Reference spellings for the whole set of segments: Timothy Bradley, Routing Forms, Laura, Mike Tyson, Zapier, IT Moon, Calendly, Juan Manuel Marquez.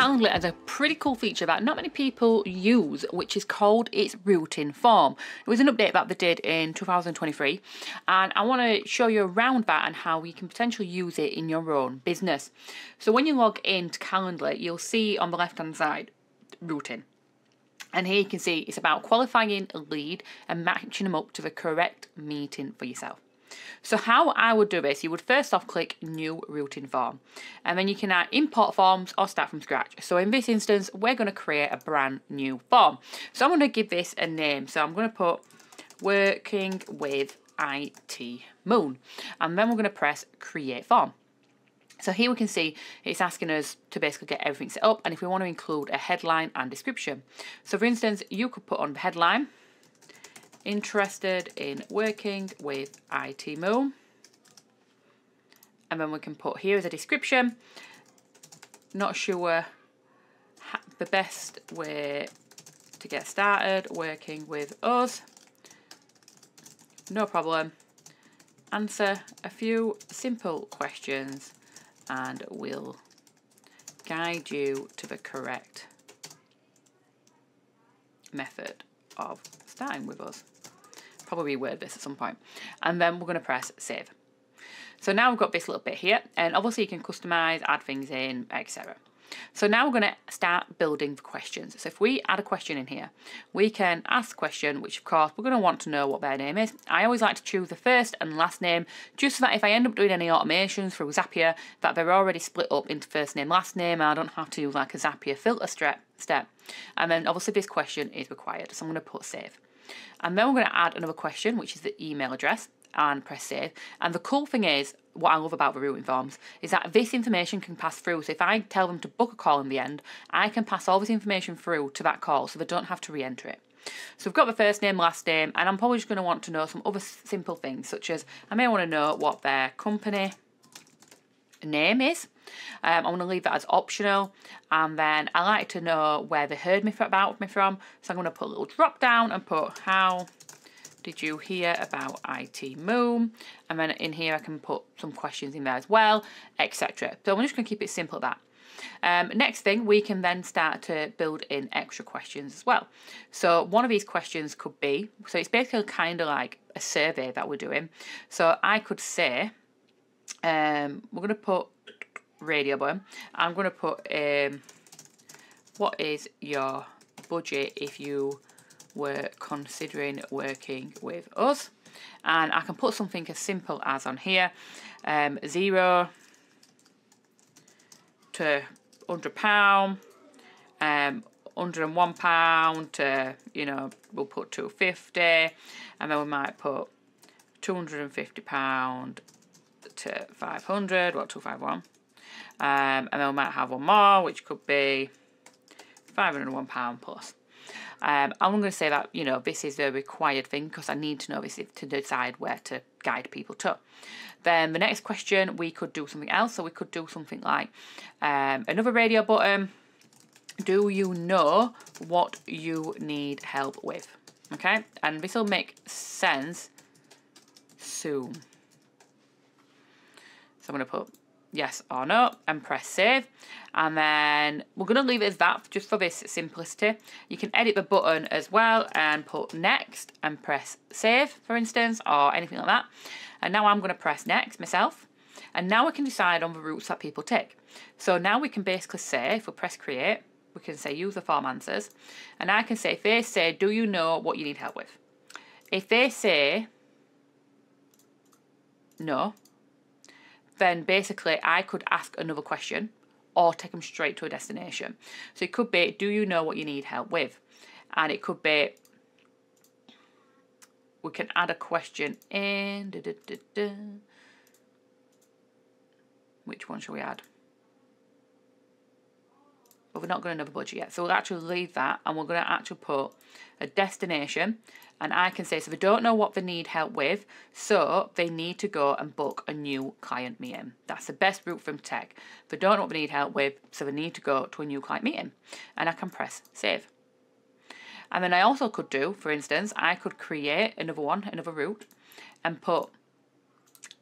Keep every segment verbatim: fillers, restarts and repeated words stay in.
Calendly has a pretty cool feature that not many people use, which is called its routing form. It was an update that they did in two thousand twenty-three, and I want to show you around that and how you can potentially use it in your own business. So when you log into Calendly, you'll see on the left hand side, routing. And here you can see it's about qualifying a lead and matching them up to the correct meeting for yourself. So how I would do this, you would first off click new routing form, and then you can add import forms or start from scratch. So in this instance, we're going to create a brand new form. So I'm going to give this a name. So I'm going to put working with I T Moon, and then we're going to press create form. So here we can see it's asking us to basically get everything set up, and if we want to include a headline and description. So for instance, you could put on the headline, interested in working with I T Moon, and then we can put here as a description, not sure the best way to get started working with us, no problem, answer a few simple questions and we'll guide you to the correct method of starting with us. Probably reword this at some point. And then we're going to press save. So now we've got this little bit here, and obviously you can customize, add things in, et cetera. So now we're going to start building the questions. So if we add a question in here, we can ask question, which of course we're going to want to know what their name is. I always like to choose the first and last name, just so that if I end up doing any automations through Zapier, that they're already split up into first name, last name, and I don't have to use like a Zapier filter step. And then obviously this question is required, so I'm going to put save. And then we're going to add another question, which is the email address, and press save. And the cool thing is, what I love about the routing forms is that this information can pass through. So if I tell them to book a call in the end, I can pass all this information through to that call so they don't have to re-enter it. So we've got the first name, last name, and I'm probably just going to want to know some other simple things, such as I may want to know what their company name is. Um, I'm going to leave that as optional, and then I like to know where they heard me about me from. So I'm going to put a little drop down and put how did you hear about I T Moon? And then in here I can put some questions in there as well, et cetera. So I'm just going to keep it simple at that. Um, next thing, we can then start to build in extra questions as well. So one of these questions could be, so it's basically kind of like a survey that we're doing. So I could say, um, we're going to put radio button. I'm going to put, um, what is your budget if you were considering working with us? And I can put something as simple as on here, um, zero to one hundred pound, um, one hundred and one pound to, you know, we'll put two hundred and fifty, and then we might put two hundred and fifty pound to five hundred, what, two hundred and fifty-one, um, and then we might have one more, which could be five hundred and one pound plus. Um, I'm going to say that, you know, this is a required thing because I need to know this to decide where to guide people to. Then the next question, we could do something else. So we could do something like um, another radio button. Do you know what you need help with? Okay. And this will make sense soon. So I'm going to put yes or no and press save, and then we're going to leave it as that just for this simplicity. You can edit the button as well and put next and press save, for instance, or anything like that. And now I'm going to press next myself, and now I can decide on the routes that people take. So now we can basically say, if we press create, we can say user form answers, and I can say, if they say do you know what you need help with, if they say no, then basically I could ask another question or take them straight to a destination. So it could be, do you know what you need help with? And it could be, we can add a question in. Da, da, da, da. Which one should we add? But we're not going to know the budget yet. So we'll actually leave that, and we're going to actually put a destination, and I can say, so they don't know what they need help with, so they need to go and book a new client meeting. That's the best route from tech. They don't know what they need help with, so they need to go to a new client meeting. And I can press save. And then I also could do, for instance, I could create another one, another route, and put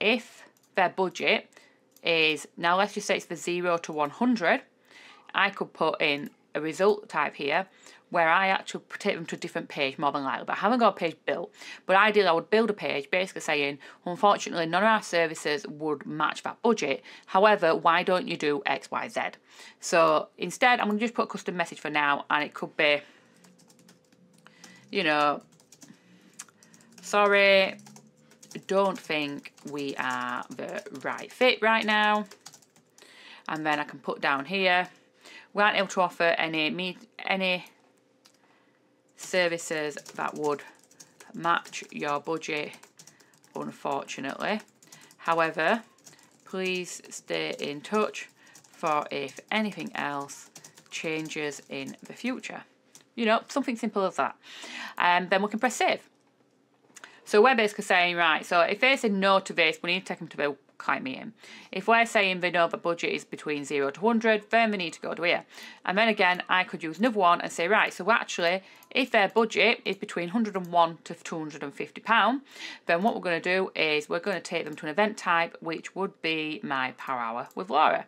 if their budget is, now let's just say it's the zero to one hundred, I could put in a result type here where I actually take them to a different page more than likely, but I haven't got a page built. But ideally I would build a page basically saying, unfortunately none of our services would match that budget, however why don't you do X Y Z? So instead I'm going to just put a custom message for now, and it could be, you know, sorry, don't think we are the right fit right now. And then I can put down here, we aren't able to offer any meet any services that would match your budget, unfortunately. However, please stay in touch for if anything else changes in the future. You know, something simple as that. And then we can press save. So we're basically saying, right, so if they say no to this, we need to take them to the client meeting. If we're saying they know the budget is between zero to one hundred, then they need to go to here. And then again, I could use another one and say, right, so actually, if their budget is between one hundred and one to two hundred and fifty pounds, then what we're going to do is we're going to take them to an event type, which would be my power hour with Laura.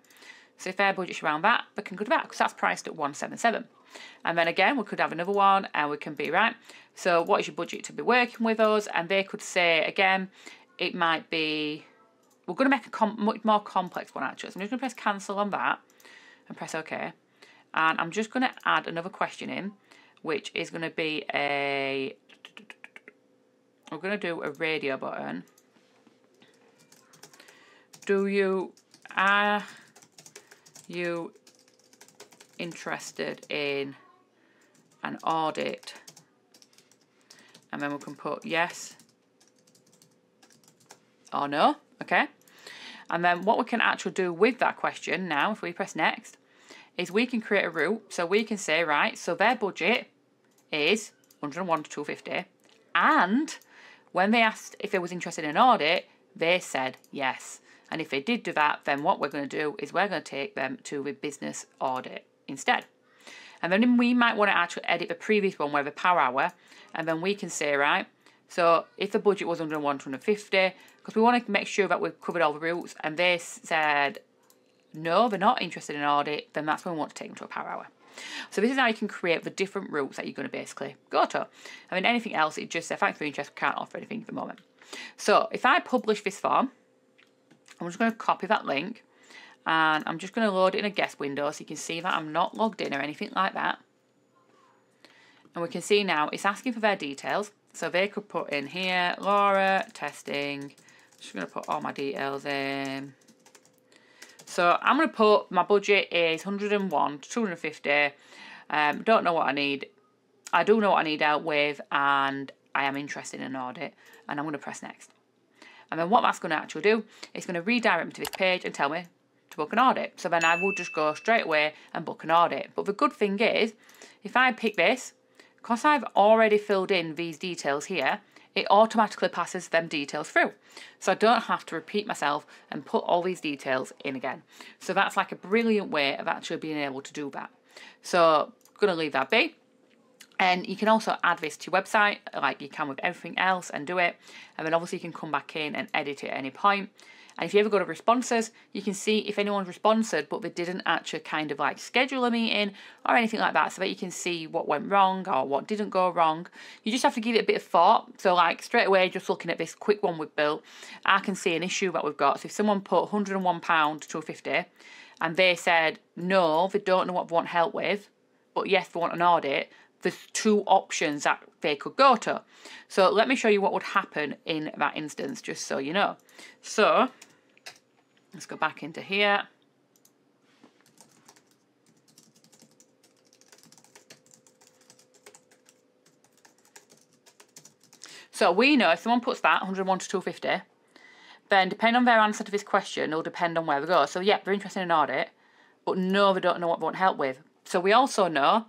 So if their budget's around that, they can go to that, because that's priced at one seventy-seven. And then again, we could have another one, and we can be, right, so what is your budget to be working with us? And they could say, again, it might be, we're going to make a com much more complex one actually. So I'm just going to press cancel on that and press OK. And I'm just going to add another question in, which is going to be a, we're going to do a radio button. Do you, are you interested in an audit? And then we can put yes or no. Okay, and then what we can actually do with that question now, if we press next, is we can create a route. So we can say, right, so their budget is one hundred and one to two hundred and fifty, and when they asked if they was interested in an audit, they said yes. And if they did do that, then what we're going to do is we're going to take them to a business audit instead. And then we might want to actually edit the previous one where the power hour, and then we can say, right, so if the budget was one hundred and one to one hundred and fifty, because we want to make sure that we've covered all the routes, and they said no, they're not interested in audit, then that's when we want to take them to a power hour. So this is how you can create the different routes that you're going to basically go to. I mean, anything else, it just says, thanks for your interest, we can't offer anything at the moment. So if I publish this form, I'm just going to copy that link, and I'm just going to load it in a guest window so you can see that I'm not logged in or anything like that. And we can see now it's asking for their details. So they could put in here, Laura, testing. I'm just going to put all my details in. So I'm going to put my budget is one hundred and one to two hundred and fifty. Um, don't know what I need. I do know what I need help with, and I am interested in an audit. And I'm going to press next. And then what that's going to actually do, it's going to redirect me to this page and tell me to book an audit. So then I will just go straight away and book an audit. But the good thing is, if I pick this, because I've already filled in these details here, it automatically passes them details through. So I don't have to repeat myself and put all these details in again. So that's like a brilliant way of actually being able to do that. So I'm going to leave that be. And you can also add this to your website like you can with everything else and do it. And then obviously you can come back in and edit it at any point. And if you ever go to responses, you can see if anyone's responded, but they didn't actually kind of like schedule a meeting or anything like that, so that you can see what went wrong or what didn't go wrong. You just have to give it a bit of thought. So like straight away, just looking at this quick one we've built, I can see an issue that we've got. So if someone put one hundred and one pound to two hundred and fifty and they said, no, they don't know what they want help with, but yes, they want an audit, there's two options that they could go to. So let me show you what would happen in that instance, just so you know. So let's go back into here. So we know if someone puts that one hundred and one to two hundred and fifty, then depending on their answer to this question, it'll depend on where they go. So yeah, they're interested in an audit, but no, they don't know what they want help with. So we also know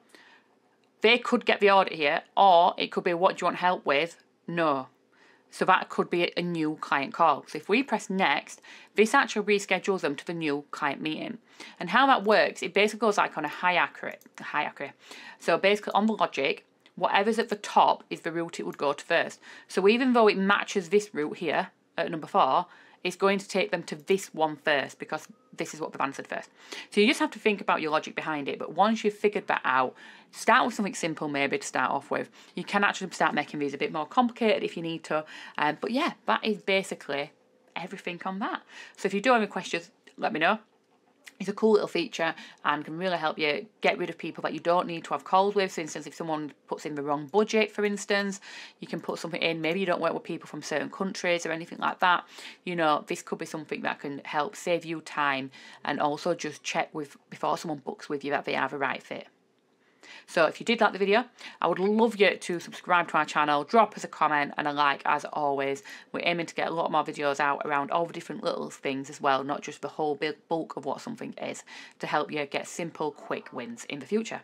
they could get the audit here, or it could be, what do you want help with? No. So that could be a new client call. So if we press next, this actually reschedules them to the new client meeting. And how that works, it basically goes like on a hierarchy. hierarchy. So basically on the logic, whatever's at the top is the route it would go to first. So even though it matches this route here at number four, it's going to take them to this one first because this is what they've answered first. So you just have to think about your logic behind it. But once you've figured that out, start with something simple maybe to start off with. You can actually start making these a bit more complicated if you need to. Um, but yeah, that is basically everything on that. So if you do have any questions, let me know. It's a cool little feature and can really help you get rid of people that you don't need to have calls with. For instance, if someone puts in the wrong budget, for instance, you can put something in. Maybe you don't work with people from certain countries or anything like that. You know, this could be something that can help save you time, and also just check with before someone books with you that they are the right fit. So if you did like the video, I would love you to subscribe to our channel, drop us a comment and a like as always. We're aiming to get a lot more videos out around all the different little things as well, not just the whole big bulk of what something is, to help you get simple, quick wins in the future.